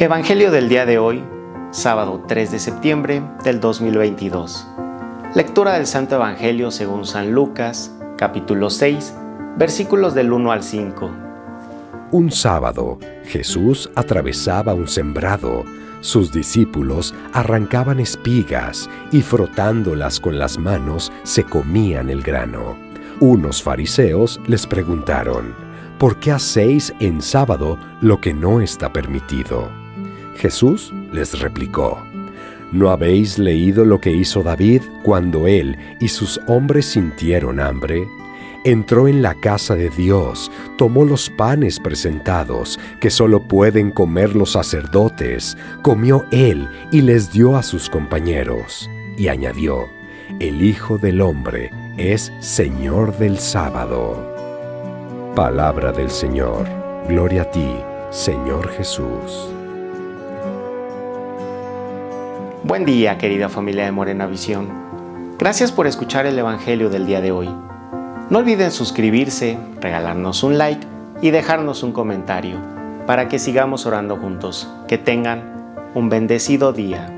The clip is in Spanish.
Evangelio del día de hoy, sábado 3 de septiembre del 2022. Lectura del Santo Evangelio según San Lucas, capítulo 6, versículos del 1 al 5. Un sábado, Jesús atravesaba un sembrado. Sus discípulos arrancaban espigas y frotándolas con las manos se comían el grano. Unos fariseos les preguntaron, «¿Por qué hacéis en sábado lo que no está permitido?» Jesús les replicó, ¿no habéis leído lo que hizo David cuando él y sus hombres sintieron hambre? Entró en la casa de Dios, tomó los panes presentados, que solo pueden comer los sacerdotes, comió él y les dio a sus compañeros. Y añadió, el Hijo del Hombre es Señor del sábado. Palabra del Señor. Gloria a ti, Señor Jesús. Buen día, querida familia de Morena Visión. Gracias por escuchar el Evangelio del día de hoy. No olviden suscribirse, regalarnos un like y dejarnos un comentario para que sigamos orando juntos. Que tengan un bendecido día.